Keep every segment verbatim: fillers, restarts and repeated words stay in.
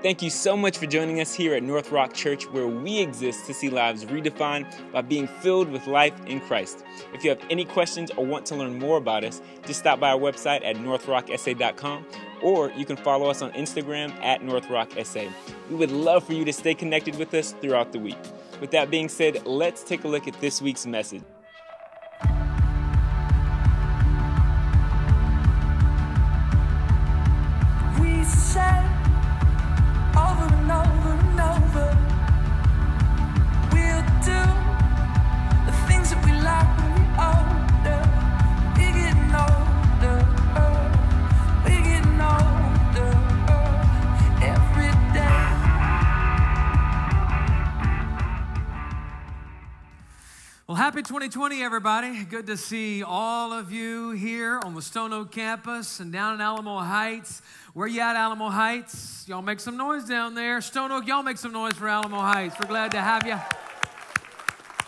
Thank you so much for joining us here at North Rock Church, where we exist to see lives redefined by being filled with life in Christ. If you have any questions or want to learn more about us, just stop by our website at north rock s a dot com, or you can follow us on Instagram at north rock s a. We would love for you to stay connected with us throughout the week. With that being said, let's take a look at this week's message. We say over and over and over, we'll do the things that we like when we're older. We're getting older, we're getting older every day. Well, happy twenty twenty, everybody. Good to see all of you here on the Stone Oak campus and down in Alamo Heights. Where you at, Alamo Heights? Y'all make some noise down there. Stone Oak, y'all make some noise for Alamo Heights. We're glad to have you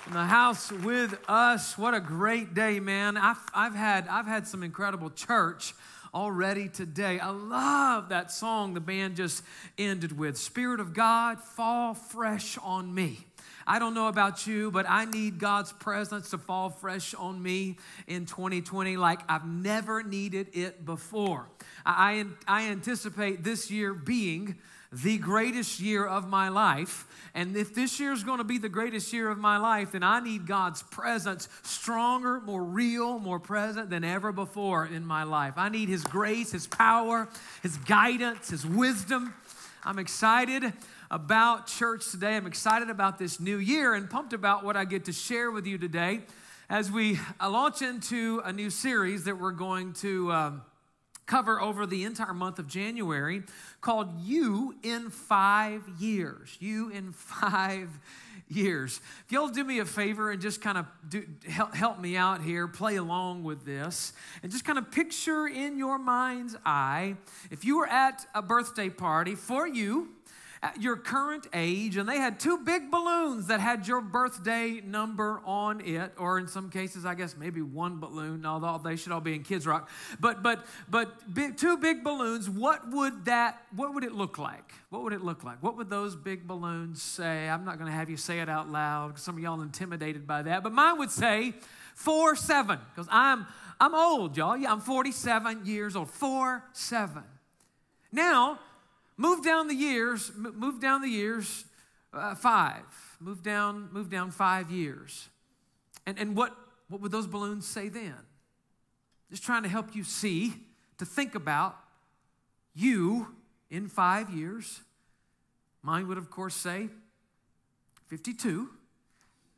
in the house with us. What a great day, man. I've, I've, had, I've had some incredible church already today. I love that song the band just ended with. Spirit of God, fall fresh on me. I don't know about you, but I need God's presence to fall fresh on me in twenty twenty like I've never needed it before. I, I anticipate this year being the greatest year of my life. And if this year is going to be the greatest year of my life, then I need God's presence stronger, more real, more present than ever before in my life. I need His grace, His power, His guidance, His wisdom. I'm excited about church today. I'm excited about this new year and pumped about what I get to share with you today as we launch into a new series that we're going to um, cover over the entire month of January called You in Five Years. You in Five Years. If y'all do me a favor and just kind of do, help, help me out here, play along with this, and just kind of picture in your mind's eye, if you were at a birthday party for you, at your current age, and they had two big balloons that had your birthday number on it, or in some cases, I guess maybe one balloon, although they should all be in Kids Rock. But but but big, two big balloons. What would that? What would it look like? What would it look like? What would those big balloons say? I'm not going to have you say it out loud. Some of y'all intimidated by that, but mine would say four seven because I'm I'm old, y'all. Yeah, I'm forty-seven years old. Four seven. Now. Move down the years, move down the years, uh, five. Move down, move down five years. And, and what, what would those balloons say then? Just trying to help you see, to think about you in five years. Mine would, of course, say fifty-two,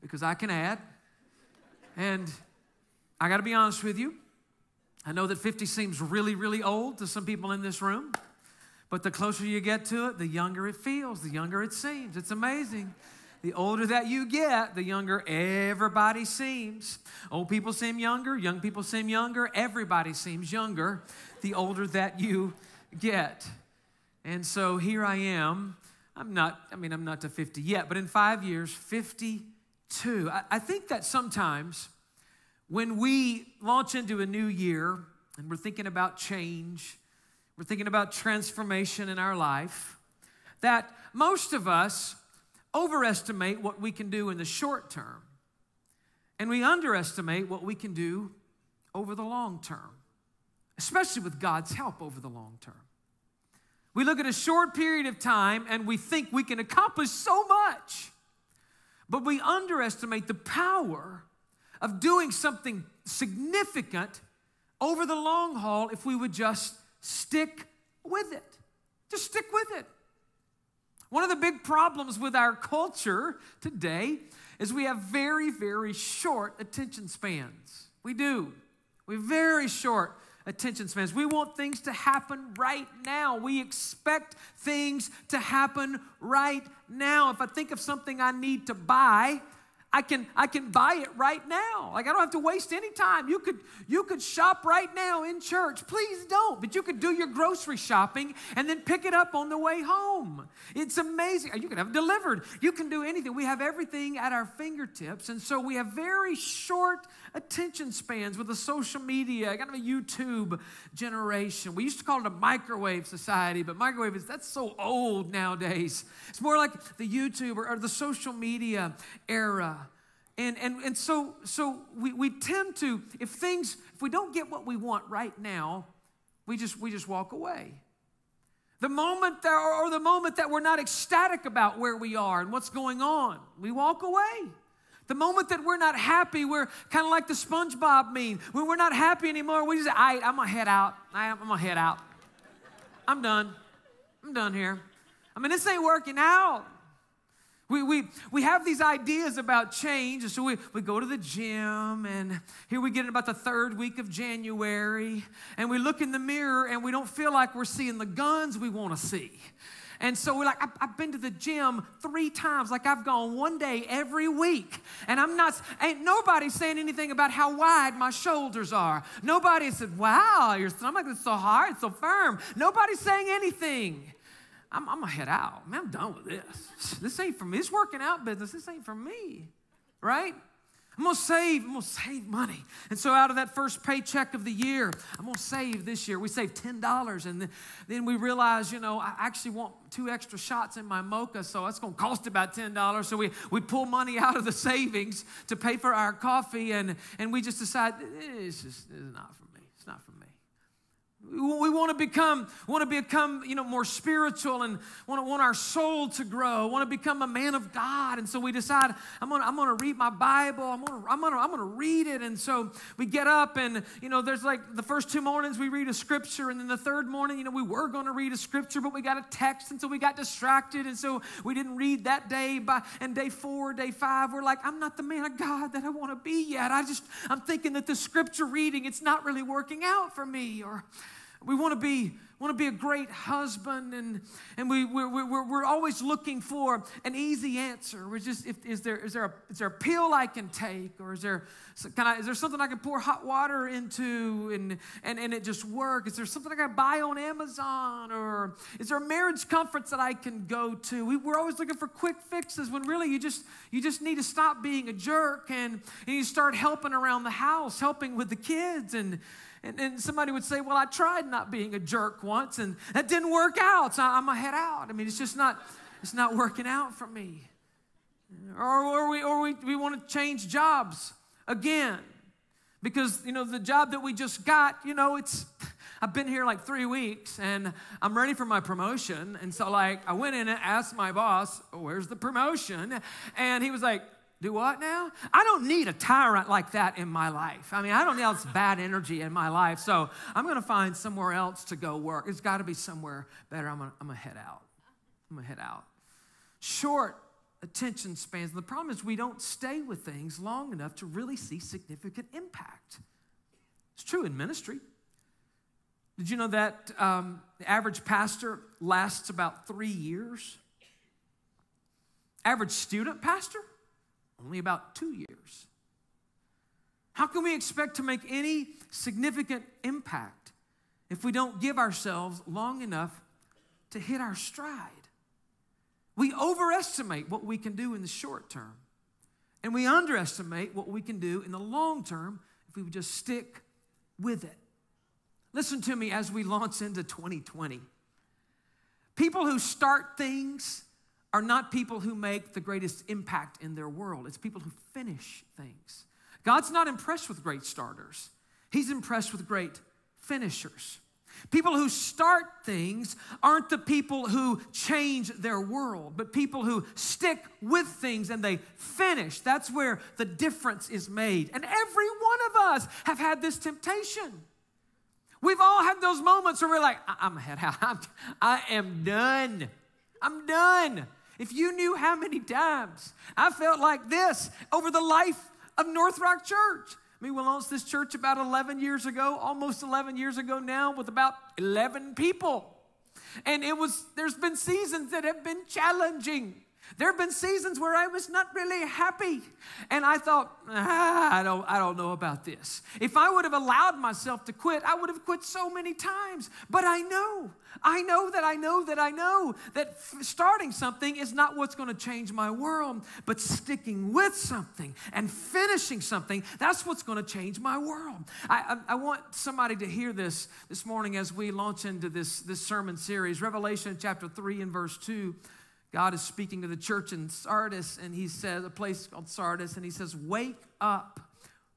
because I can add. And I got to be honest with you. I know that fifty seems really, really old to some people in this room. But the closer you get to it, the younger it feels, the younger it seems. It's amazing. The older that you get, the younger everybody seems. Old people seem younger. Young people seem younger. Everybody seems younger the older that you get. And so here I am. I'm not, I mean, I'm not to fifty yet, but in five years, fifty-two. I, I think that sometimes when we launch into a new year and we're thinking about change, we're thinking about transformation in our life, that most of us overestimate what we can do in the short term, and we underestimate what we can do over the long term, especially with God's help over the long term. We look at a short period of time, and we think we can accomplish so much, but we underestimate the power of doing something significant over the long haul if we would just stick with it. Just stick with it. One of the big problems with our culture today is we have very, very short attention spans. We do. We have very short attention spans. We want things to happen right now. We expect things to happen right now. If I think of something I need to buy, I can, I can buy it right now. Like, I don't have to waste any time. You could, you could shop right now in church. Please don't. But you could do your grocery shopping and then pick it up on the way home. It's amazing. You can have it delivered. You can do anything. We have everything at our fingertips. And so we have very short attention spans with the social media, kind of a YouTube generation. We used to call it a microwave society, but microwave is, that's so old nowadays. It's more like the YouTube or, or the social media era. And, and, and so, so we, we tend to, if things, if we don't get what we want right now, we just, we just walk away. The moment that, or the moment that we're not ecstatic about where we are and what's going on, we walk away. The moment that we're not happy, we're kind of like the SpongeBob meme. When we're not happy anymore, we just, all right, I'm going to head out. I'm going to head out. I'm done. I'm done here. I mean, this ain't working out. We, we, we have these ideas about change, and so we, we go to the gym, and here we get in about the third week of January, and we look in the mirror, and we don't feel like we're seeing the guns we want to see. And so we're like, I've been to the gym three times. Like, I've gone one day every week. And I'm not, ain't nobody saying anything about how wide my shoulders are. Nobody said, wow, your stomach is so hard, so firm. Nobody's saying anything. I'm, I'm going to head out. Man, I'm done with this. This ain't for me. This working out business, this ain't for me, right? I'm going to save. I'm going to save money. And so out of that first paycheck of the year, I'm going to save this year. We save ten dollars, and then we realize, you know, I actually want two extra shots in my mocha, so that's going to cost about ten dollars. So we, we pull money out of the savings to pay for our coffee, and, and we just decide, it's just it's not for me. It's not for me. We want to become, want to become, you know, more spiritual, and want to, want our soul to grow. Want to become a man of God, and so we decide I'm gonna, I'm gonna read my Bible. I'm gonna, I'm gonna, I'm gonna read it. And so we get up, and you know, there's like the first two mornings we read a scripture, and then the third morning, you know, we were gonna read a scripture, but we got a text, and so we got distracted, and so we didn't read that day. By and day four, day five, we're like, I'm not the man of God that I want to be yet. I just, I'm thinking that the scripture reading, it's not really working out for me, or we want to be want to be a great husband, and and we we're, we're we're always looking for an easy answer. We're just if, is there is there a, is there a pill I can take, or is there can I is there something I can pour hot water into and and and it just work? Is there something I can buy on Amazon, or is there a marriage conference that I can go to? We, we're always looking for quick fixes when really you just you just need to stop being a jerk, and and you start helping around the house, helping with the kids, and. And, and somebody would say, well, I tried not being a jerk once, and that didn't work out, so I'm going to head out. I mean, it's just not, it's not working out for me. Or, or we, or we, we want to change jobs again because, you know, the job that we just got, you know, it's, I've been here like three weeks, and I'm ready for my promotion. And so, like, I went in and asked my boss, oh, where's the promotion? And he was like, do what now? I don't need a tyrant like that in my life. I mean, I don't need all this bad energy in my life, so I'm going to find somewhere else to go work. It's got to be somewhere better. I'm going to head out. I'm going to head out. Short attention spans. And the problem is we don't stay with things long enough to really see significant impact. It's true in ministry. Did you know that um, the average pastor lasts about three years? Average student pastor? Only about two years. How can we expect to make any significant impact if we don't give ourselves long enough to hit our stride? We overestimate what we can do in the short term, and we underestimate what we can do in the long term if we would just stick with it. Listen to me as we launch into twenty twenty. People who start things are not people who make the greatest impact in their world. It's people who finish things. God's not impressed with great starters. He's impressed with great finishers. People who start things aren't the people who change their world, but people who stick with things and they finish. That's where the difference is made. And every one of us have had this temptation. We've all had those moments where we're like, I'm head out. I'm, I am done. I'm done. If you knew how many times I felt like this over the life of North Rock Church. I mean, we launched this church about eleven years ago, almost eleven years ago now, with about eleven people. And it was, there's been seasons that have been challenging. There have been seasons where I was not really happy, and I thought, ah, I don't, I don't know about this. If I would have allowed myself to quit, I would have quit so many times. But I know, I know that I know that I know that starting something is not what's going to change my world, but sticking with something and finishing something, that's what's going to change my world. I, I, I want somebody to hear this this morning as we launch into this, this sermon series. Revelation chapter three and verse two. God is speaking to the church in Sardis, and he says, a place called Sardis, and he says, wake up,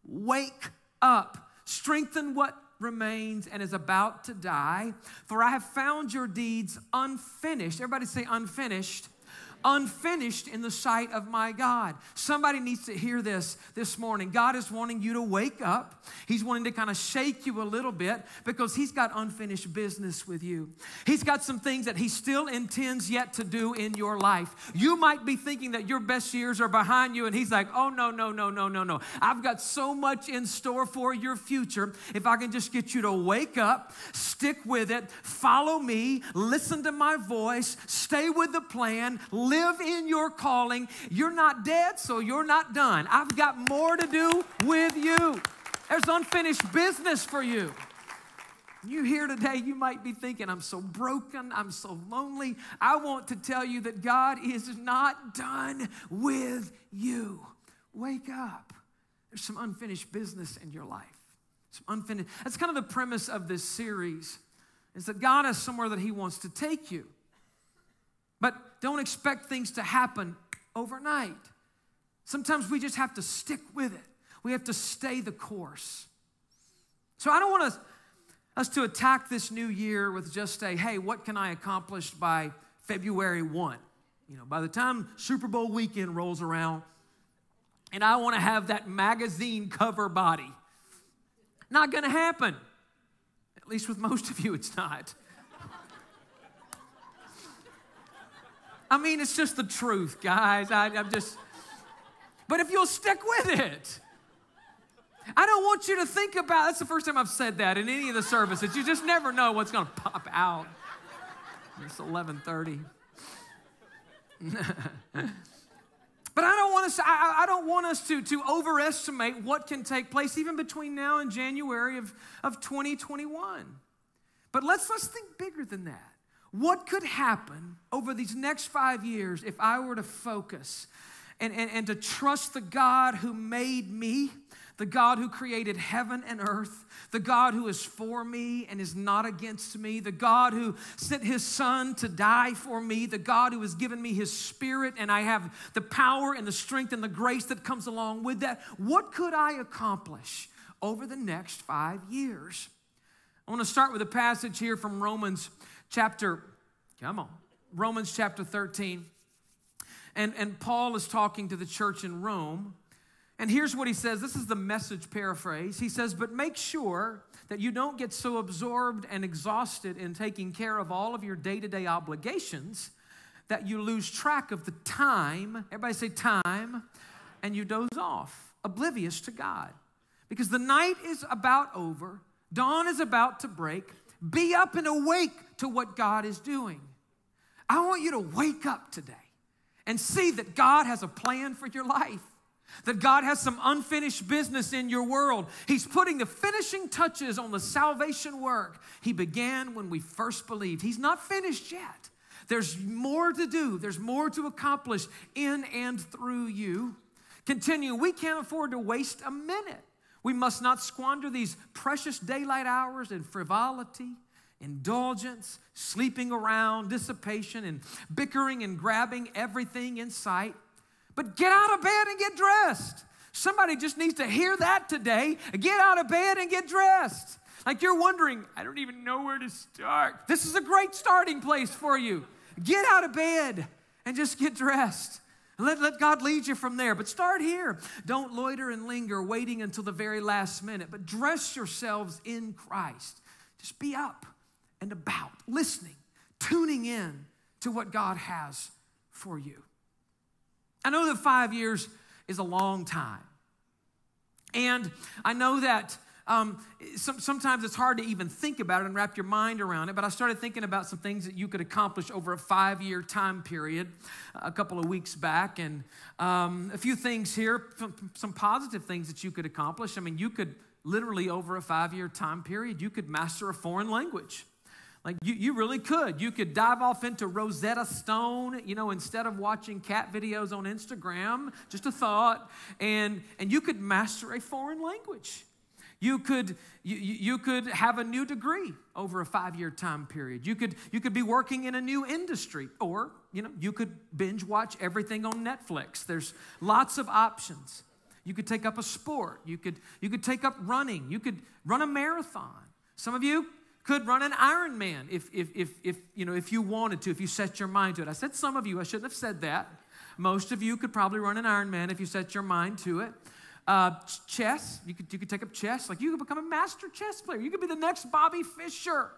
wake up, strengthen what remains and is about to die, for I have found your deeds unfinished. Everybody say unfinished. Unfinished in the sight of my God. Somebody needs to hear this this morning. God is wanting you to wake up. He's wanting to kind of shake you a little bit because he's got unfinished business with you. He's got some things that he still intends yet to do in your life. You might be thinking that your best years are behind you, and he's like, oh, no, no, no, no, no, no. I've got so much in store for your future. If I can just get you to wake up, stick with it, follow me, listen to my voice, stay with the plan, listen. Live in your calling. You're not dead, so you're not done. I've got more to do with you. There's unfinished business for you. You here today, you might be thinking, I'm so broken, I'm so lonely. I want to tell you that God is not done with you. Wake up. There's some unfinished business in your life. Some unfinished. That's kind of the premise of this series, is that God has somewhere that he wants to take you. But don't expect things to happen overnight. Sometimes we just have to stick with it. We have to stay the course. So I don't want us, us to attack this new year with just a, hey, what can I accomplish by February first? You know, by the time Super Bowl weekend rolls around, and I want to have that magazine cover body. Not going to happen. At least with most of you, it's not. I mean, it's just the truth, guys. I, I'm just, but if you'll stick with it, I don't want you to think about, that's the first time I've said that in any of the services. You just never know what's going to pop out. It's eleven thirty. But I don't want us, I, I don't want us to, to overestimate what can take place even between now and January of, of twenty twenty-one. But let's, let's think bigger than that. What could happen over these next five years if I were to focus and, and, and to trust the God who made me, the God who created heaven and earth, the God who is for me and is not against me, the God who sent his son to die for me, the God who has given me his spirit, and I have the power and the strength and the grace that comes along with that. What could I accomplish over the next five years? I want to start with a passage here from Romans chapter, come on, Romans chapter thirteen. And, and Paul is talking to the church in Rome. And here's what he says. This is the Message paraphrase. He says, but make sure that you don't get so absorbed and exhausted in taking care of all of your day-to-day obligations that you lose track of the time, everybody say time, and you doze off, oblivious to God. Because the night is about over, dawn is about to break. Be up and awake to what God is doing. I want you to wake up today and see that God has a plan for your life, that God has some unfinished business in your world. He's putting the finishing touches on the salvation work he began when we first believed. He's not finished yet. There's more to do. There's more to accomplish in and through you. Continue. We can't afford to waste a minute. We must not squander these precious daylight hours in frivolity, indulgence, sleeping around, dissipation, and bickering and grabbing everything in sight. But get out of bed and get dressed. Somebody just needs to hear that today. Get out of bed and get dressed. Like you're wondering, I don't even know where to start. This is a great starting place for you. Get out of bed and just get dressed. Let, let God lead you from there, but start here. Don't loiter and linger, waiting until the very last minute, but dress yourselves in Christ. Just be up and about, listening, tuning in to what God has for you. I know that five years is a long time, and I know that um, some, sometimes it's hard to even think about it and wrap your mind around it, but I started thinking about some things that you could accomplish over a five-year time period a couple of weeks back, and um, a few things here, some positive things that you could accomplish. I mean, you could literally over a five-year time period, you could master a foreign language. Like, you, you really could. You could dive off into Rosetta Stone, you know, instead of watching cat videos on Instagram, just a thought, and, and you could master a foreign language. You could, you, you could have a new degree over a five-year time period. You could, you could be working in a new industry, or, you know, you could binge watch everything on Netflix. There's lots of options. You could take up a sport. You could, you could take up running. You could run a marathon. Some of you could run an Ironman if, if, if, if, you know, if you wanted to, if you set your mind to it. I said some of you. I shouldn't have said that. Most of you could probably run an Ironman if you set your mind to it. Uh, chess. You could, you could take up chess. Like, you could become a master chess player. You could be the next Bobby Fischer.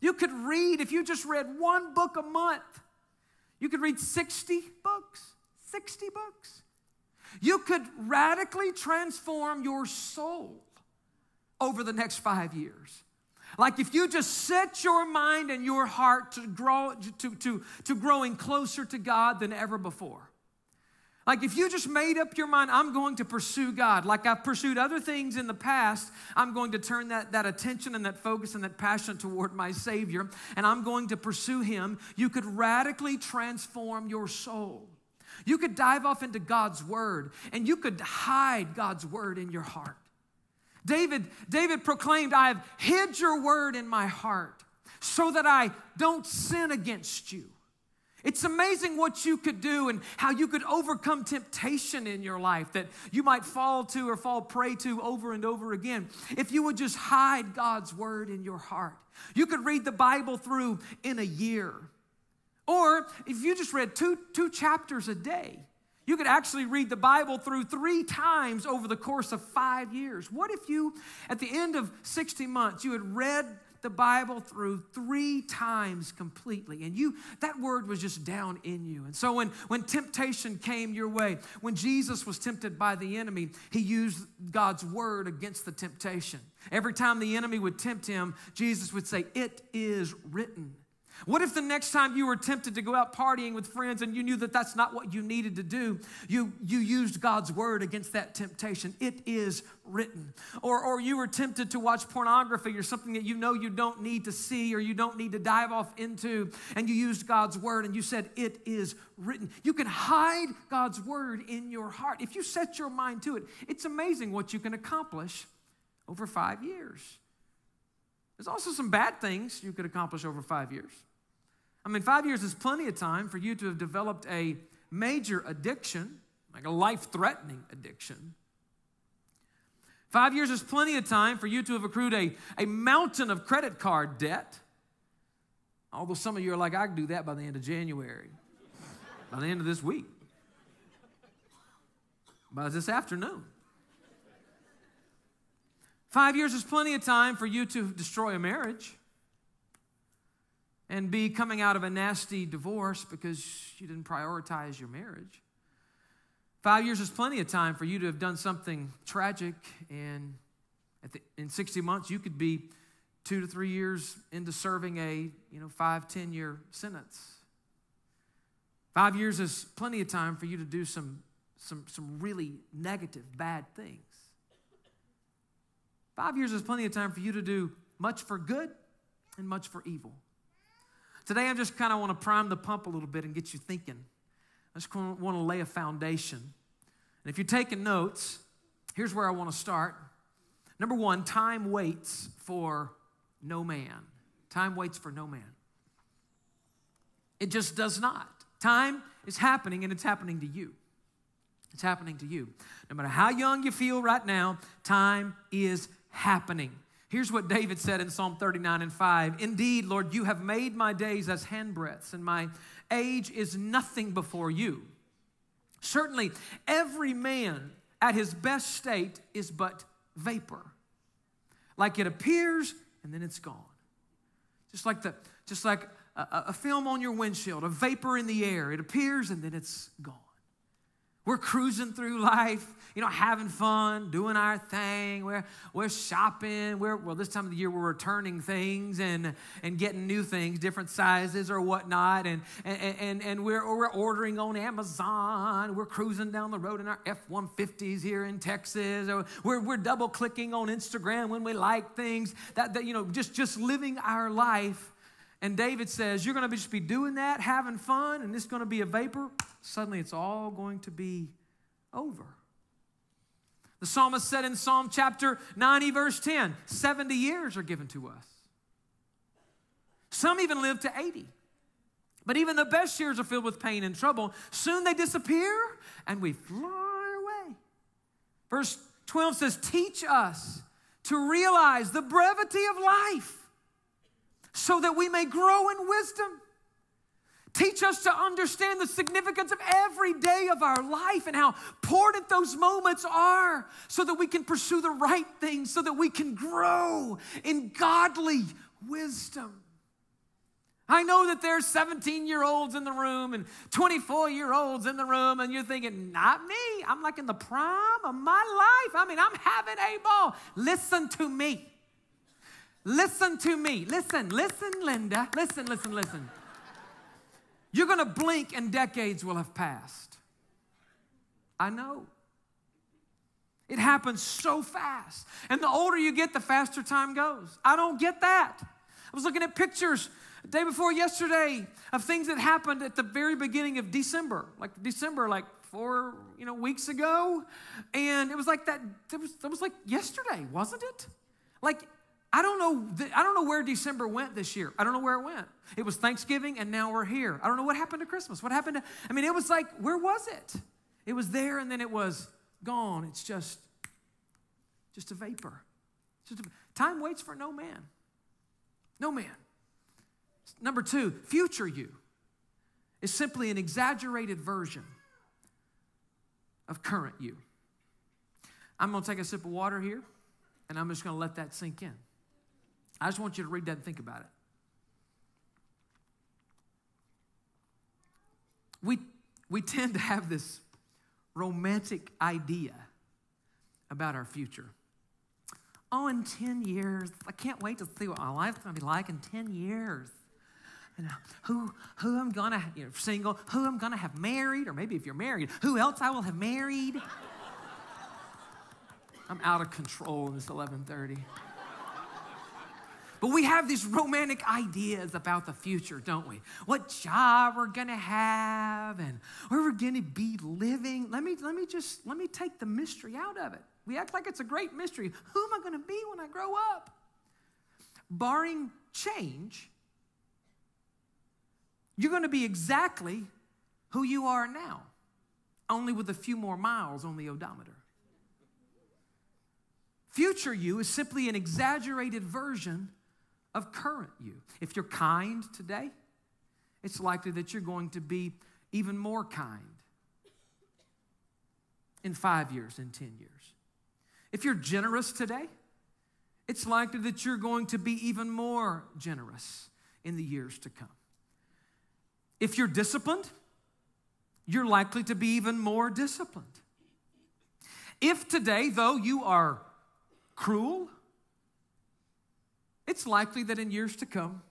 You could read. If you just read one book a month, you could read sixty books. sixty books. You could radically transform your soul over the next five years. Like, if you just set your mind and your heart to grow to, to, to growing closer to God than ever before. Like, if you just made up your mind, I'm going to pursue God. Like, I've pursued other things in the past, I'm going to turn that, that attention and that focus and that passion toward my Savior, and I'm going to pursue Him. You could radically transform your soul. You could dive off into God's Word, and you could hide God's Word in your heart. David, David proclaimed, I have hid your word in my heart so that I don't sin against you. It's amazing what you could do and how you could overcome temptation in your life that you might fall to or fall prey to over and over again if you would just hide God's word in your heart. You could read the Bible through in a year. Or if you just read two, two chapters a day, you could actually read the Bible through three times over the course of five years. What if you, at the end of sixty months, you had read the Bible through three times completely, and you that word was just down in you? And so when, when temptation came your way, when Jesus was tempted by the enemy, he used God's word against the temptation. Every time the enemy would tempt him, Jesus would say, "It is written." What if the next time you were tempted to go out partying with friends and you knew that that's not what you needed to do, you, you used God's word against that temptation? It is written. Or, or you were tempted to watch pornography or something that you know you don't need to see or you don't need to dive off into, and you used God's word and you said, it is written. You can hide God's word in your heart. If you set your mind to it, it's amazing what you can accomplish over five years. There's also some bad things you could accomplish over five years. I mean, five years is plenty of time for you to have developed a major addiction, like a life-threatening addiction. Five years is plenty of time for you to have accrued a, a mountain of credit card debt. Although some of you are like, I can do that by the end of January, by the end of this week, by this afternoon. Five years is plenty of time for you to destroy a marriage and be coming out of a nasty divorce because you didn't prioritize your marriage. Five years is plenty of time for you to have done something tragic, and at the, in sixty months, you could be two to three years into serving a you know, five, ten-year sentence. Five years is plenty of time for you to do some, some, some really negative, bad things. Five years is plenty of time for you to do much for good and much for evil. Today, I just kind of want to prime the pump a little bit and get you thinking. I just want to lay a foundation. And if you're taking notes, here's where I want to start. Number one, time waits for no man. Time waits for no man. It just does not. Time is happening, and it's happening to you. It's happening to you. No matter how young you feel right now, time is happening. Here's what David said in Psalm thirty-nine and five. Indeed, Lord, you have made my days as handbreadths, and my age is nothing before you. Certainly, every man at his best state is but vapor. Like it appears, and then it's gone. Just like, the, just like a, a film on your windshield, a vapor in the air. It appears, and then it's gone. We're cruising through life, you know, having fun, doing our thing. We're, we're shopping. We're, well, this time of the year, we're returning things and, and getting new things, different sizes or whatnot. And, and, and, and we're, we're ordering on Amazon. We're cruising down the road in our F one fifties here in Texas. Or we're, we're double-clicking on Instagram when we like things. That, that you know, just, just living our life. And David says, you're going to just be doing that, having fun, and it's going to be a vapor. Suddenly, it's all going to be over. The psalmist said in Psalm chapter ninety, verse ten, seventy years are given to us. Some even live to eighty. But even the best years are filled with pain and trouble. Soon they disappear, and we fly away. Verse twelve says, teach us to realize the brevity of life, so that we may grow in wisdom. Teach us to understand the significance of every day of our life and how important those moments are, so that we can pursue the right things, so that we can grow in godly wisdom. I know that there's seventeen-year-olds in the room and twenty-four-year-olds in the room, and you're thinking, not me. I'm like in the prime of my life. I mean, I'm having a ball. Listen to me. Listen to me. Listen, listen, Linda. Listen, listen, listen. You're going to blink and decades will have passed. I know. It happens so fast. And the older you get, the faster time goes. I don't get that. I was looking at pictures the day before yesterday of things that happened at the very beginning of December. Like December, like four you know, weeks ago. And it was like that. It was, it was like yesterday, wasn't it? Like I don't know, I don't know where December went this year. I don't know where it went. It was Thanksgiving, and now we're here. I don't know what happened to Christmas. What happened to, I mean, it was like, where was it? It was there, and then it was gone. It's just, just a vapor. Just a, time waits for no man. No man. Number two, future you is simply an exaggerated version of current you. I'm going to take a sip of water here, and I'm just going to let that sink in. I just want you to read that and think about it. We, we tend to have this romantic idea about our future. Oh, in ten years, I can't wait to see what my life's going to be like in ten years. And who, who I'm going to, you know, single, who I'm going to have married, or maybe if you're married, who else I will have married. I'm out of control in this eleven thirty. But we have these romantic ideas about the future, don't we? What job we're going to have and where we're going to be living. Let me, let me just, let me take the mystery out of it. We act like it's a great mystery. Who am I going to be when I grow up? Barring change, you're going to be exactly who you are now, only with a few more miles on the odometer. Future you is simply an exaggerated version of current you. If you're kind today, it's likely that you're going to be even more kind in five years, in ten years. If you're generous today, it's likely that you're going to be even more generous in the years to come. If you're disciplined, you're likely to be even more disciplined. If today, though, you are cruel, it's likely that in years to come,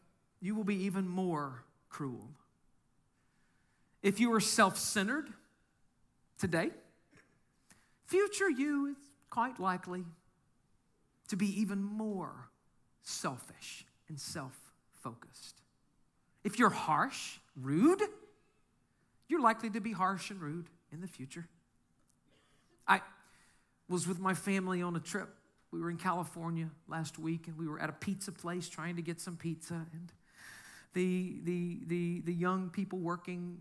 you will be even more cruel. If you are self-centered today, future you is quite likely to be even more selfish and self-focused. If you're harsh, rude, you're likely to be harsh and rude in the future. I was with my family on a trip. We were in California last week, and we were at a pizza place trying to get some pizza. And the, the, the, the young people working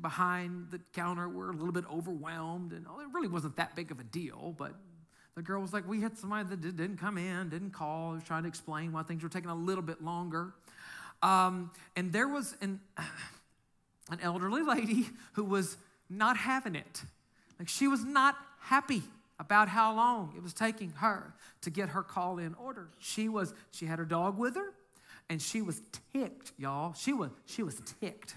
behind the counter were a little bit overwhelmed. And oh, it really wasn't that big of a deal, but the girl was like, we had somebody that didn't come in, didn't call, was trying to explain why things were taking a little bit longer. Um, and there was an, an elderly lady who was not having it. Like, she was not happy about how long it was taking her to get her call in order. She was, she had her dog with her, and she was ticked, y'all. She was, she was ticked.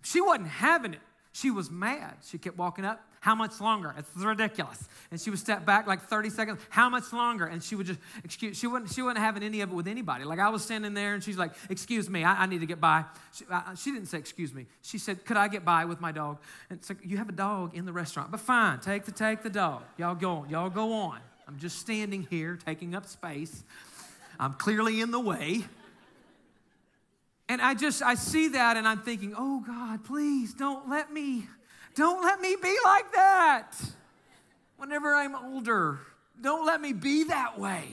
She wasn't having it. She was mad. She kept walking up. How much longer? It's ridiculous. And she would step back like thirty seconds. How much longer? And she would just, excuse, she wouldn't, she wouldn't have any of it with anybody. Like I was standing there and she's like, excuse me, I, I need to get by. She, I, she didn't say, excuse me. She said, could I get by with my dog? And it's like, you have a dog in the restaurant, but fine, take the, take the dog. Y'all go on, y'all go on. I'm just standing here taking up space. I'm clearly in the way. And I just, I see that and I'm thinking, oh God, please don't let me. Don't let me be like that whenever I'm older. Don't let me be that way.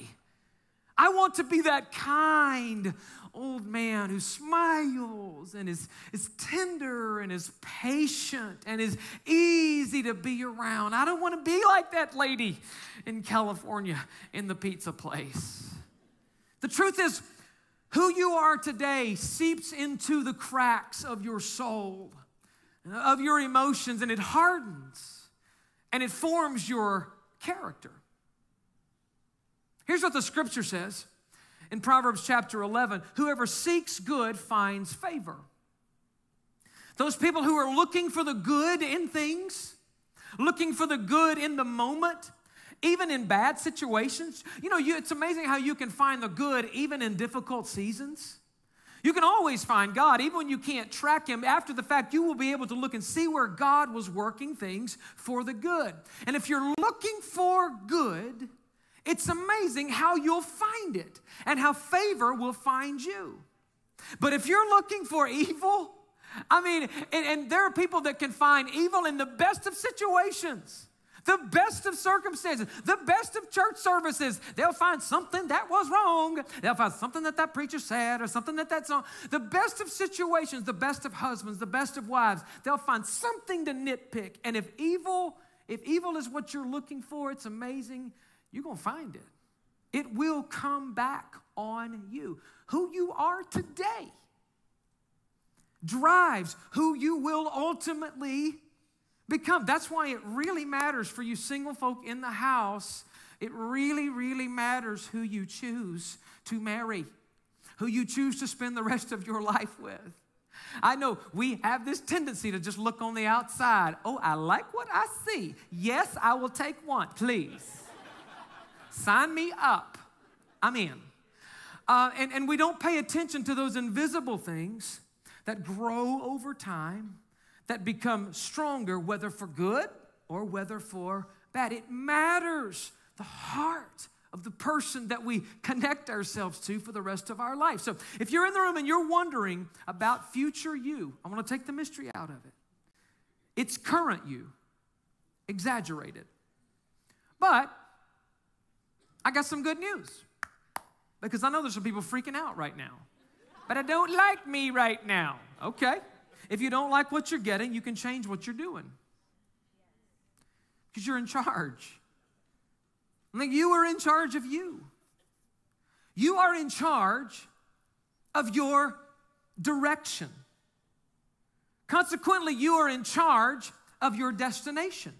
I want to be that kind old man who smiles and is, is tender and is patient and is easy to be around. I don't want to be like that lady in California in the pizza place. The truth is, who you are today seeps into the cracks of your soul, of your emotions, and it hardens, and it forms your character. Here's what the scripture says in Proverbs chapter eleven, whoever seeks good finds favor. Those people who are looking for the good in things, looking for the good in the moment, even in bad situations. You know, you, it's amazing how you can find the good even in difficult seasons. You can always find God, even when you can't track him. After the fact, you will be able to look and see where God was working things for the good. And if you're looking for good, it's amazing how you'll find it and how favor will find you. But if you're looking for evil, I mean, and, and there are people that can find evil in the best of situations, the best of circumstances, the best of church services. They'll find something that was wrong. They'll find something that that preacher said or something that that song. The best of situations, the best of husbands, the best of wives. They'll find something to nitpick. And if evil, if evil is what you're looking for, it's amazing. You're going to find it. It will come back on you. Who you are today drives who you will ultimately become. That's why it really matters for you single folk in the house. It really, really matters who you choose to marry, who you choose to spend the rest of your life with. I know we have this tendency to just look on the outside. Oh, I like what I see. Yes, I will take one, please. Sign me up. I'm in. Uh, and, and we don't pay attention to those invisible things that grow over time, that become stronger, whether for good or whether for bad. It matters the heart of the person that we connect ourselves to for the rest of our life. So if you're in the room and you're wondering about future you, I want to take the mystery out of it. It's current you, exaggerated. But I got some good news, because I know there's some people freaking out right now. But I don't like me right now. Okay. If you don't like what you're getting, you can change what you're doing, because you're in charge. I think you are in charge of you. You are in charge of your direction. Consequently, you are in charge of your destination.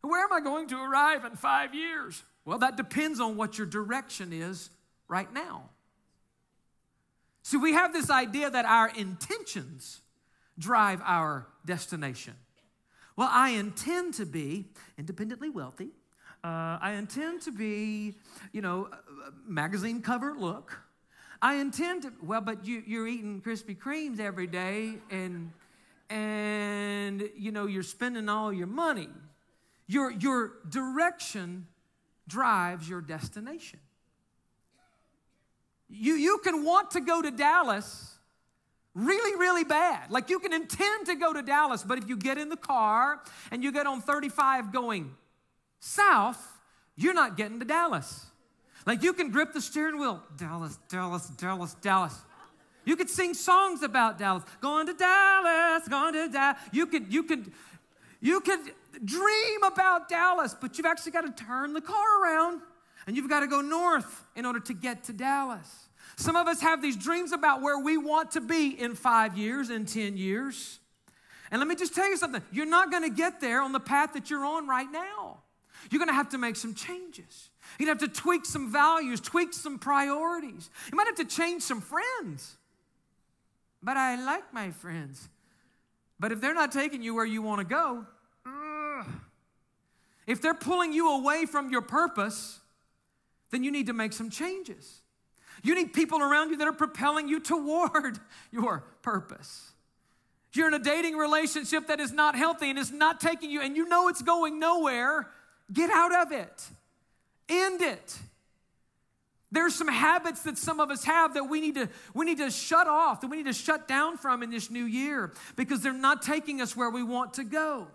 Where am I going to arrive in five years? Well, that depends on what your direction is right now. See, we have this idea that our intentions drive our destination. Well, I intend to be independently wealthy. Uh, I intend to be, you know, magazine cover look. I intend to, well, but you, you're eating Krispy Kremes every day and, and, you know, you're spending all your money. Your, your direction drives your destination. You, you can want to go to Dallas really, really bad. Like you can intend to go to Dallas, but if you get in the car and you get on thirty-five going south, you're not getting to Dallas. Like you can grip the steering wheel, Dallas, Dallas, Dallas, Dallas. You could sing songs about Dallas, going to Dallas, going to Dallas. You could, you could, you could dream about Dallas, but you've actually got to turn the car around and you've got to go north in order to get to Dallas. Some of us have these dreams about where we want to be in five years, in ten years. And let me just tell you something. You're not going to get there on the path that you're on right now. You're going to have to make some changes. You're going to have to tweak some values, tweak some priorities. You might have to change some friends. But I like my friends. But if they're not taking you where you want to go, if they're pulling you away from your purpose, then you need to make some changes. You need people around you that are propelling you toward your purpose. You're in a dating relationship that is not healthy and is not taking you, and you know it's going nowhere. Get out of it. End it. There's some habits that some of us have that we need to, we need to shut off, that we need to shut down from in this new year because they're not taking us where we want to go.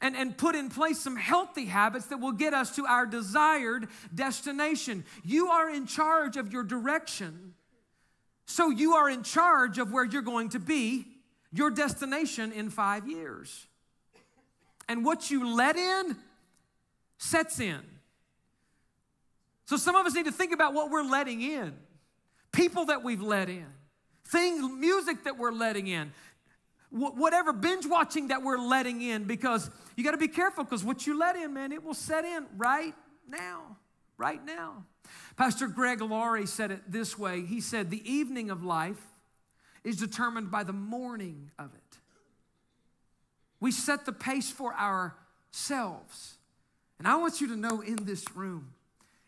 And, and put in place some healthy habits that will get us to our desired destination. You are in charge of your direction, so you are in charge of where you're going to be, your destination in five years. And what you let in sets in. So some of us need to think about what we're letting in, people that we've let in, things, music that we're letting in, whatever binge watching that we're letting in, because you got to be careful, because what you let in, man, it will set in right now, right now. Pastor Greg Laurie said it this way. He said, the evening of life is determined by the morning of it. We set the pace for ourselves. And I want you to know in this room,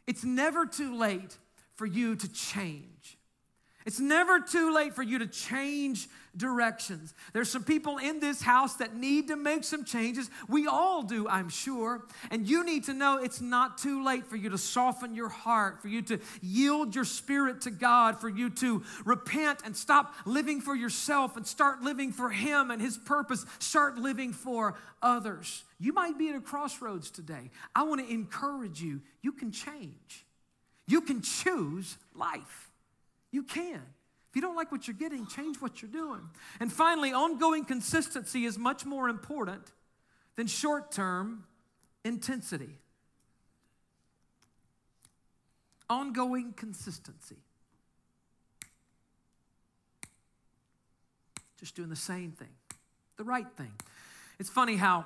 it's never too late for you to change. It's never too late for you to change directions. There's some people in this house that need to make some changes. We all do, I'm sure. And you need to know it's not too late for you to soften your heart, for you to yield your spirit to God, for you to repent and stop living for yourself and start living for Him and His purpose. Start living for others. You might be at a crossroads today. I want to encourage you. You can change. You can choose life. You can. If you don't like what you're getting, change what you're doing. And finally, ongoing consistency is much more important than short-term intensity. Ongoing consistency. Just doing the same thing, the right thing. It's funny how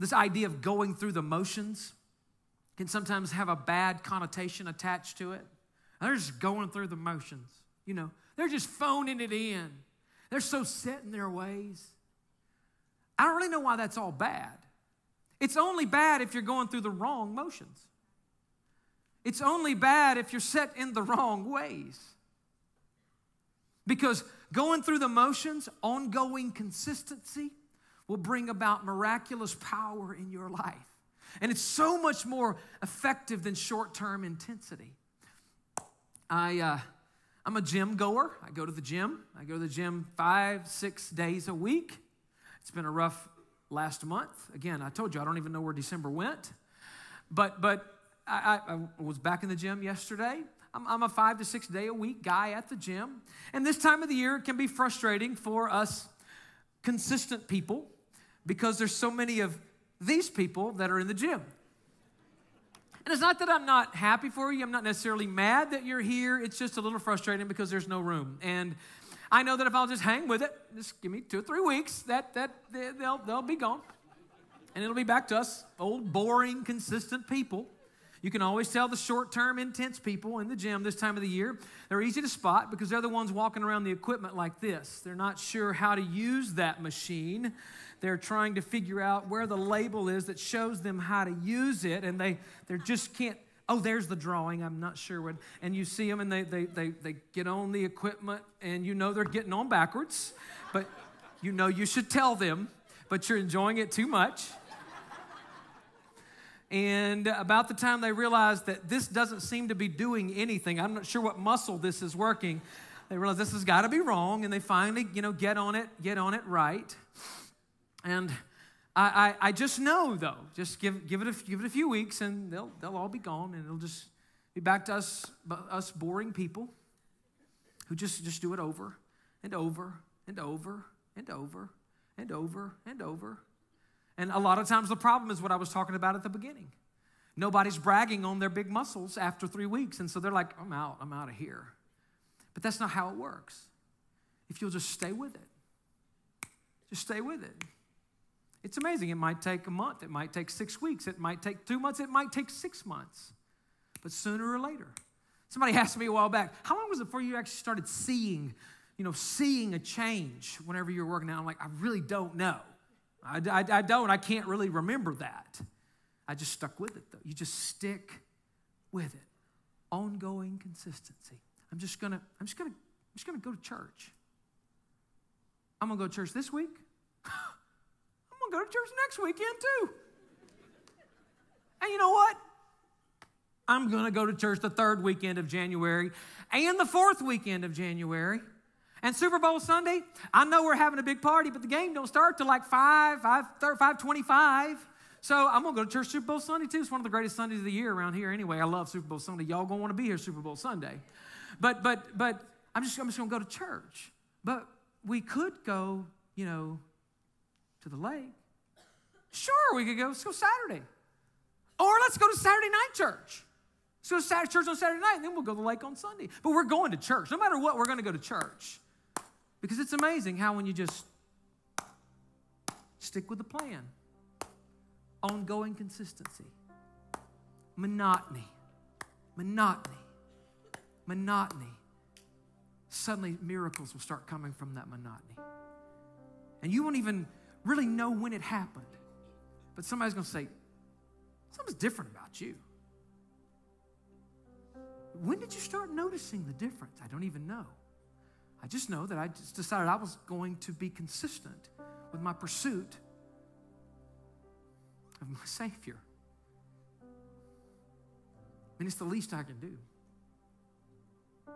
this idea of going through the motions can sometimes have a bad connotation attached to it. They're just going through the motions, you know. They're just phoning it in. They're so set in their ways. I don't really know why that's all bad. It's only bad if you're going through the wrong motions. It's only bad if you're set in the wrong ways. Because going through the motions, ongoing consistency will bring about miraculous power in your life. And it's so much more effective than short-term intensity. I, uh, I'm a gym goer. I go to the gym. I go to the gym five, six days a week. It's been a rough last month. Again, I told you, I don't even know where December went. But, but I, I, I was back in the gym yesterday. I'm, I'm a five to six day a week guy at the gym. And this time of the year, it can be frustrating for us consistent people because there's so many of these people that are in the gym. And it's not that I'm not happy for you. I'm not necessarily mad that you're here. It's just a little frustrating because there's no room. And I know that if I'll just hang with it, just give me two or three weeks, that, that they'll, they'll be gone. And it'll be back to us, old, boring, consistent people. You can always tell the short-term, intense people in the gym this time of the year. They're easy to spot because they're the ones walking around the equipment like this. They're not sure how to use that machine. They're trying to figure out where the label is that shows them how to use it, and they, they just can't, oh, there's the drawing, I'm not sure what. And you see them, and they, they, they, they get on the equipment, and you know they're getting on backwards, but you know you should tell them, but you're enjoying it too much. And about the time they realize that this doesn't seem to be doing anything, I'm not sure what muscle this is working, they realize this has got to be wrong, and they finally, you know, get on it, get on it right. And I, I, I just know, though, just give, give, it a, give it a few weeks, and they'll, they'll all be gone, and it'll just be back to us, us boring people who just, just do it over and over and over and over and over and over. And a lot of times the problem is what I was talking about at the beginning. Nobody's bragging on their big muscles after three weeks. And so they're like, I'm out, I'm out of here. But that's not how it works. If you'll just stay with it. Just stay with it. It's amazing. It might take a month. It might take six weeks. It might take two months. It might take six months. But sooner or later. Somebody asked me a while back, how long was it before you actually started seeing you know, seeing a change whenever you're working out? I'm like, I really don't know. I, I, I don't. I can't really remember that. I just stuck with it, though. You just stick with it. Ongoing consistency. I'm just gonna, I'm just gonna, I'm just gonna go to church. I'm gonna go to church this week. I'm gonna go to church next weekend too. And you know what? I'm gonna go to church the third weekend of January and the fourth weekend of January. And Super Bowl Sunday, I know we're having a big party, but the game don't start till like five, five thirty, five twenty-five. So I'm going to go to church Super Bowl Sunday too. It's one of the greatest Sundays of the year around here anyway. I love Super Bowl Sunday. Y'all going to want to be here Super Bowl Sunday. But but but I'm just I'm just going to go to church. But we could go, you know, to the lake. Sure, we could go. Let's go Saturday. Or let's go to Saturday night church. Let's go to Saturday church on Saturday night, and then we'll go to the lake on Sunday. But we're going to church. No matter what, we're going to go to church. Because it's amazing how when you just stick with the plan, ongoing consistency, monotony, monotony, monotony, suddenly miracles will start coming from that monotony. And you won't even really know when it happened. But somebody's going to say, something's different about you. When did you start noticing the difference? I don't even know. I just know that I just decided I was going to be consistent with my pursuit of my Savior. And it's the least I can do. I'm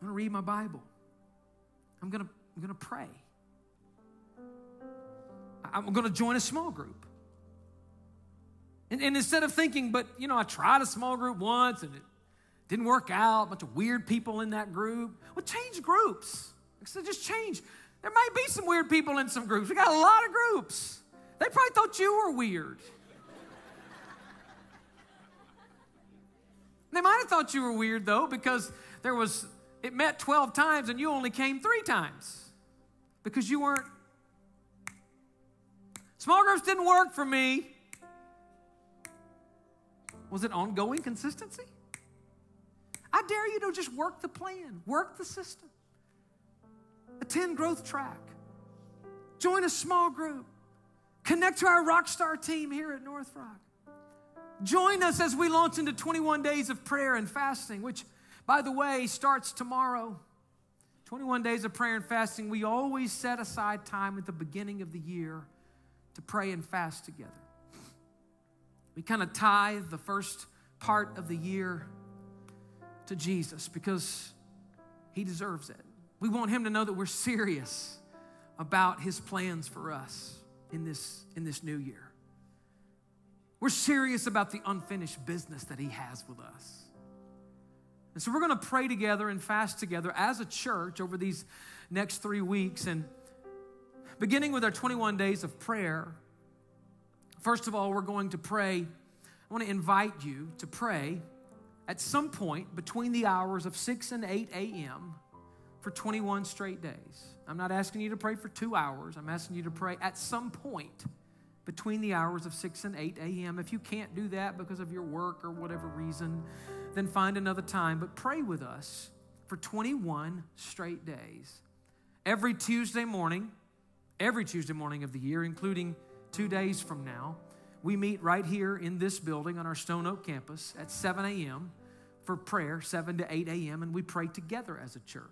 going to read my Bible. I'm going to, I'm going to pray. I'm going to join a small group. And, and instead of thinking, but, you know, I tried a small group once and it didn't work out, a bunch of weird people in that group. Well, change groups. So just change. There might be some weird people in some groups. We got a lot of groups. They probably thought you were weird. They might have thought you were weird, though, because there was, it met twelve times and you only came three times because you weren't. Small groups didn't work for me. Was it ongoing consistency? I dare you to just work the plan, work the system. Attend growth track. Join a small group. Connect to our Rockstar team here at North Rock. Join us as we launch into twenty-one days of prayer and fasting, which, by the way, starts tomorrow. twenty-one days of prayer and fasting. We always set aside time at the beginning of the year to pray and fast together. We kind of tithe the first part of the year to Jesus because he deserves it. We want him to know that we're serious about his plans for us in this, in this new year. We're serious about the unfinished business that he has with us. And so we're going to pray together and fast together as a church over these next three weeks. And beginning with our twenty-one days of prayer, first of all, we're going to pray. I want to invite you to pray at some point between the hours of six and eight a m for twenty-one straight days. I'm not asking you to pray for two hours. I'm asking you to pray at some point between the hours of six and eight a m If you can't do that because of your work or whatever reason, then find another time. But pray with us for twenty-one straight days. Every Tuesday morning, every Tuesday morning of the year, including two days from now, we meet right here in this building on our Stone Oak campus at seven a m for prayer, seven to eight a m, and we pray together as a church.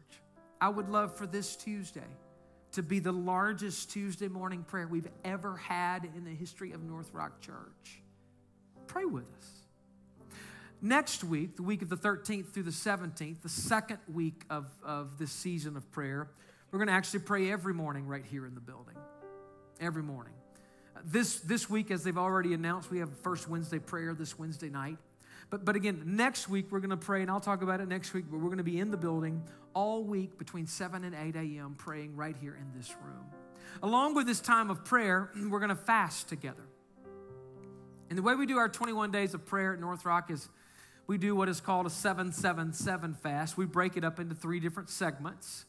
I would love for this Tuesday to be the largest Tuesday morning prayer we've ever had in the history of North Rock Church. Pray with us. Next week, the week of the thirteenth through the seventeenth, the second week of, of this season of prayer, we're going to actually pray every morning right here in the building, every morning. This, this week, as they've already announced, we have First Wednesday prayer this Wednesday night. But, but again, next week we're going to pray, and I'll talk about it next week, but we're going to be in the building all week between seven and eight a m praying right here in this room. Along with this time of prayer, we're going to fast together. And the way we do our twenty-one days of prayer at North Rock is we do what is called a seven seven seven fast. We break it up into three different segments.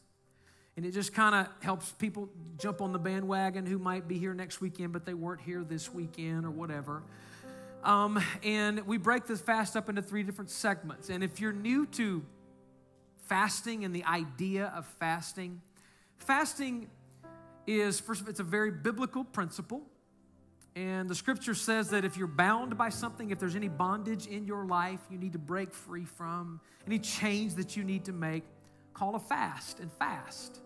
And it just kind of helps people jump on the bandwagon who might be here next weekend, but they weren't here this weekend or whatever. Um, and we break this fast up into three different segments. And if you're new to fasting and the idea of fasting. Fasting is, first of all, it's a very biblical principle. And the scripture says that if you're bound by something, if there's any bondage in your life you need to break free from, any change that you need to make, call a fast and fast.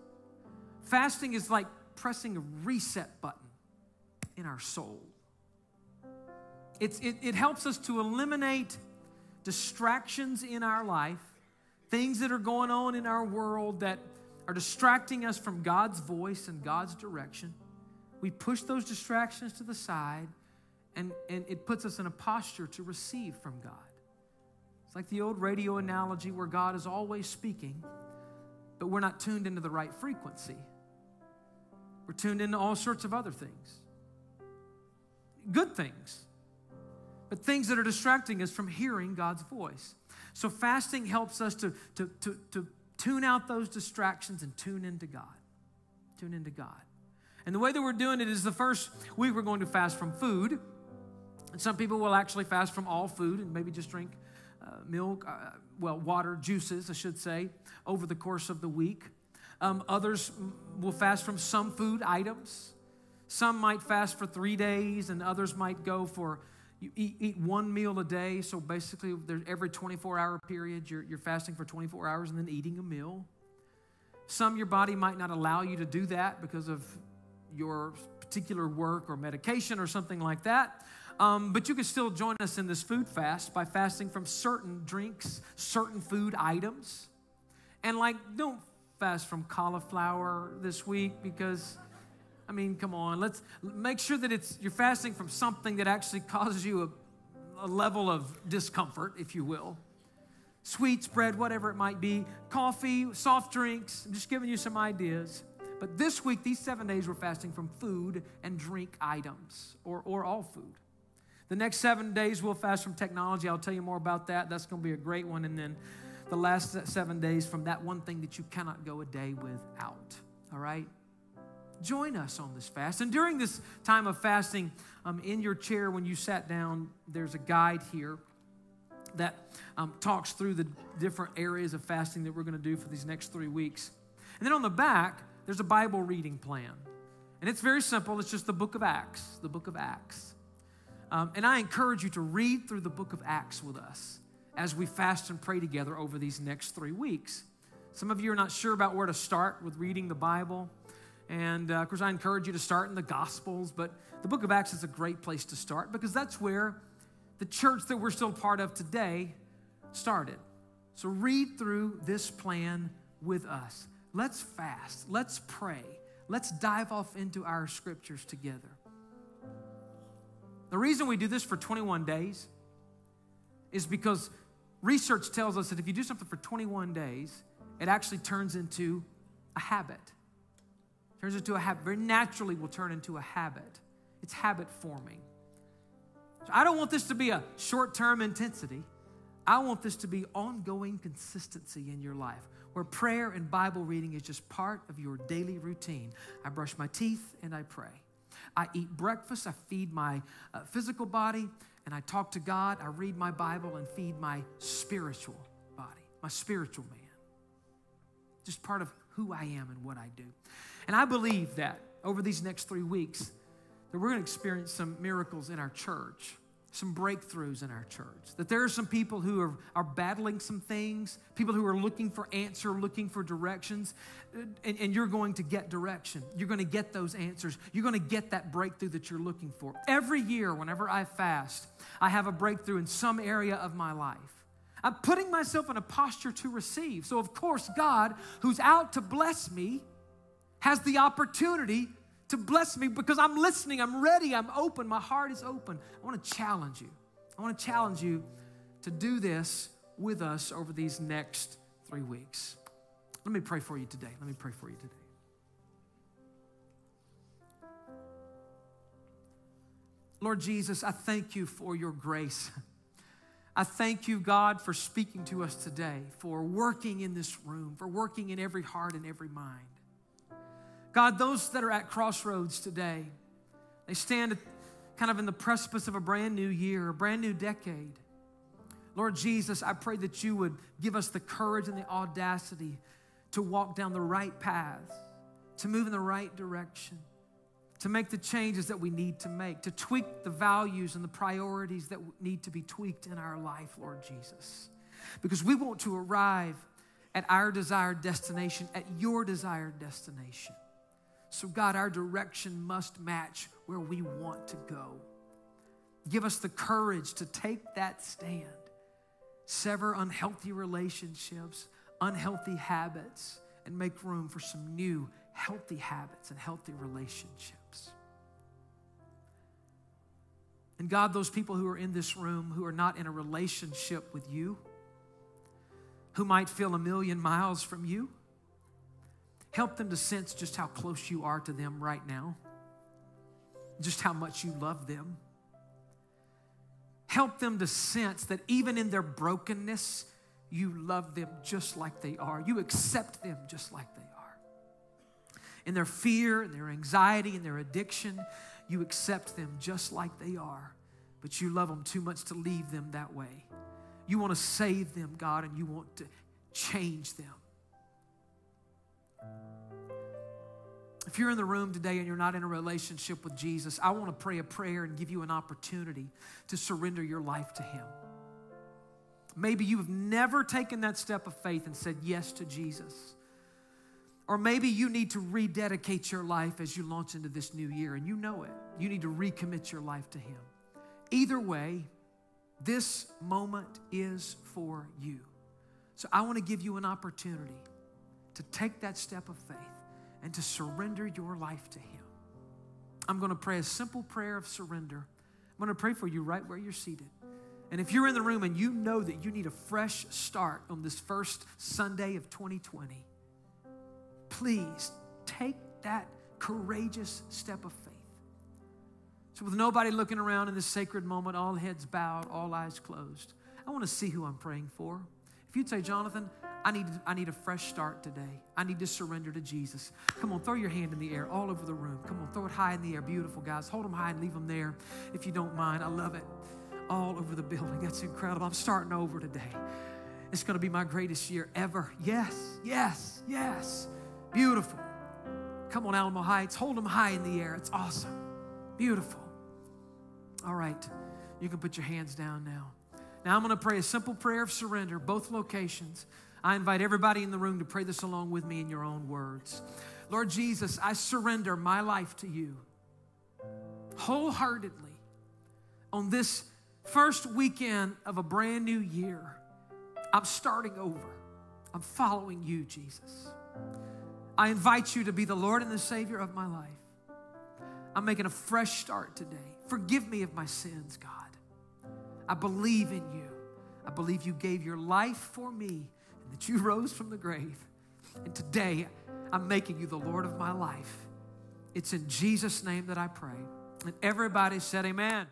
Fasting is like pressing a reset button in our soul. It's, it, it helps us to eliminate distractions in our life, things that are going on in our world that are distracting us from God's voice and God's direction. We push those distractions to the side, and, and it puts us in a posture to receive from God. It's like the old radio analogy where God is always speaking, but we're not tuned into the right frequency. We're tuned into all sorts of other things. Good things, but things that are distracting us from hearing God's voice. So fasting helps us to, to, to, to tune out those distractions and tune into God. Tune into God. And the way that we're doing it is the first week we're going to fast from food. And some people will actually fast from all food and maybe just drink uh, milk, uh, well, water, juices, I should say, over the course of the week. Um, others will fast from some food items. Some might fast for three days and others might go for, you eat, eat one meal a day. So basically every twenty-four hour period, you're, you're fasting for twenty-four hours and then eating a meal. Some, your body might not allow you to do that because of your particular work or medication or something like that. Um, but you can still join us in this food fast by fasting from certain drinks, certain food items. And like, don't fast from cauliflower this week because, I mean, come on, let's make sure that it's you're fasting from something that actually causes you a, a level of discomfort, if you will. Sweets, bread, whatever it might be, coffee, soft drinks. I'm just giving you some ideas. But this week, these seven days, we're fasting from food and drink items, or, or all food. The next seven days, we'll fast from technology. I'll tell you more about that. That's going to be a great one. And then the last seven days from that one thing that you cannot go a day without, all right? Join us on this fast. And during this time of fasting, um, in your chair when you sat down, there's a guide here that um, talks through the different areas of fasting that we're going to do for these next three weeks. And then on the back, there's a Bible reading plan. And it's very simple. It's just the book of Acts, the book of Acts. Um, and I encourage you to read through the book of Acts with us as we fast and pray together over these next three weeks. Some of you are not sure about where to start with reading the Bible. And, uh, of course, I encourage you to start in the Gospels. But the book of Acts is a great place to start because that's where the church that we're still part of today started. So read through this plan with us. Let's fast. Let's pray. Let's dive off into our scriptures together. The reason we do this for twenty-one days is because research tells us that if you do something for twenty-one days, it actually turns into a habit. It turns into a habit. Very naturally will turn into a habit. It's habit forming. So I don't want this to be a short-term intensity. I want this to be ongoing consistency in your life, where prayer and Bible reading is just part of your daily routine. I brush my teeth and I pray. I eat breakfast, I feed my uh, physical body, and I talk to God. I read my Bible and feed my spiritual body, my spiritual man. Just part of who I am and what I do. And I believe that over these next three weeks, that we're gonna experience some miracles in our church, some breakthroughs in our church, that there are some people who are, are battling some things, people who are looking for answer, looking for directions, and, and you're going to get direction. You're going to get those answers. You're going to get that breakthrough that you're looking for. Every year, whenever I fast, I have a breakthrough in some area of my life. I'm putting myself in a posture to receive. So, of course, God, who's out to bless me, has the opportunity to bless me because I'm listening, I'm ready, I'm open, my heart is open. I want to challenge you. I want to challenge you to do this with us over these next three weeks. Let me pray for you today. Let me pray for you today. Lord Jesus, I thank you for your grace. I thank you, God, for speaking to us today, for working in this room, for working in every heart and every mind. God, those that are at crossroads today, they stand kind of in the precipice of a brand new year, a brand new decade. Lord Jesus, I pray that you would give us the courage and the audacity to walk down the right path, to move in the right direction, to make the changes that we need to make, to tweak the values and the priorities that need to be tweaked in our life, Lord Jesus. Because we want to arrive at our desired destination, at your desired destination. So God, our direction must match where we want to go. Give us the courage to take that stand, sever unhealthy relationships, unhealthy habits, and make room for some new healthy habits and healthy relationships. And God, those people who are in this room who are not in a relationship with you, who might feel a million miles from you, help them to sense just how close you are to them right now, just how much you love them. Help them to sense that even in their brokenness, you love them just like they are. You accept them just like they are. In their fear, in their anxiety, in their addiction, you accept them just like they are, but you love them too much to leave them that way. You want to save them, God, and you want to change them. If you're in the room today and you're not in a relationship with Jesus, I want to pray a prayer and give you an opportunity to surrender your life to him. Maybe you've never taken that step of faith and said yes to Jesus. Or maybe you need to rededicate your life as you launch into this new year, and you know it. You need to recommit your life to him. Either way, this moment is for you. So I want to give you an opportunity to take that step of faith and to surrender your life to him. I'm going to pray a simple prayer of surrender. I'm going to pray for you right where you're seated. And if you're in the room and you know that you need a fresh start on this first Sunday of twenty twenty, please take that courageous step of faith. So with nobody looking around in this sacred moment, all heads bowed, all eyes closed, I want to see who I'm praying for. If you'd say, Jonathan, I need, I need a fresh start today. I need to surrender to Jesus. Come on, throw your hand in the air all over the room. Come on, throw it high in the air. Beautiful, guys. Hold them high and leave them there if you don't mind. I love it. All over the building. That's incredible. I'm starting over today. It's going to be my greatest year ever. Yes, yes, yes. Beautiful. Come on, Alamo Heights. Hold them high in the air. It's awesome. Beautiful. All right. You can put your hands down now. Now, I'm going to pray a simple prayer of surrender, both locations. I invite everybody in the room to pray this along with me in your own words. Lord Jesus, I surrender my life to you wholeheartedly on this first weekend of a brand new year. I'm starting over. I'm following you, Jesus. I invite you to be the Lord and the Savior of my life. I'm making a fresh start today. Forgive me of my sins, God. I believe in you. I believe you gave your life for me and that you rose from the grave. And today, I'm making you the Lord of my life. It's in Jesus' name that I pray. And everybody said amen.